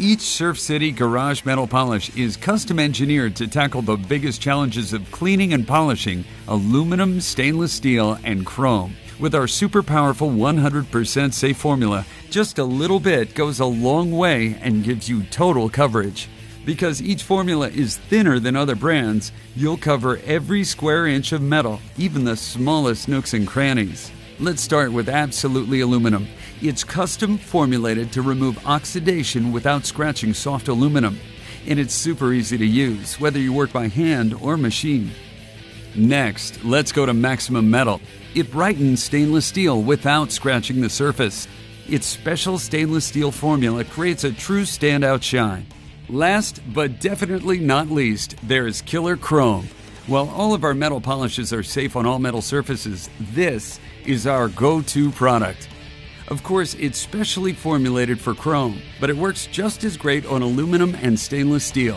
Each Surf City Garage metal polish is custom engineered to tackle the biggest challenges of cleaning and polishing aluminum, stainless steel, and chrome. With our super powerful 100% safe formula, just a little bit goes a long way and gives you total coverage. Because each formula is thinner than other brands, you'll cover every square inch of metal, even the smallest nooks and crannies. Let's start with Absolutely Aluminum. It's custom formulated to remove oxidation without scratching soft aluminum. And it's super easy to use, whether you work by hand or machine. Next, let's go to Maximum Metal. It brightens stainless steel without scratching the surface. Its special stainless steel formula creates a true standout shine. Last, but definitely not least, there is Killer Chrome. While all of our metal polishes are safe on all metal surfaces, this is our go-to product. Of course, it's specially formulated for chrome, but it works just as great on aluminum and stainless steel.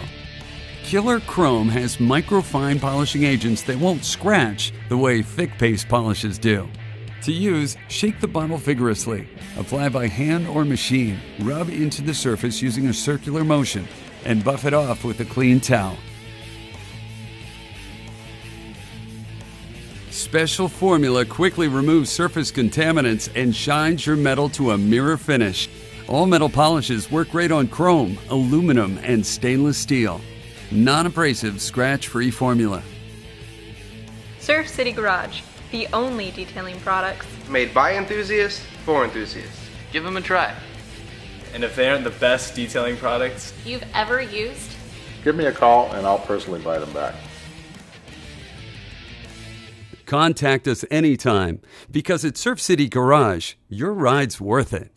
Killer Chrome has microfine polishing agents that won't scratch the way thick paste polishes do. To use, shake the bottle vigorously, apply by hand or machine, rub into the surface using a circular motion, and buff it off with a clean towel. Special formula quickly removes surface contaminants and shines your metal to a mirror finish. All metal polishes work great on chrome, aluminum, and stainless steel. Non-abrasive, scratch-free formula. Surf City Garage. The only detailing products. Made by enthusiasts, for enthusiasts. Give them a try. And if they aren't the best detailing products you've ever used, give me a call and I'll personally buy them back. Contact us anytime, because at Surf City Garage, your ride's worth it.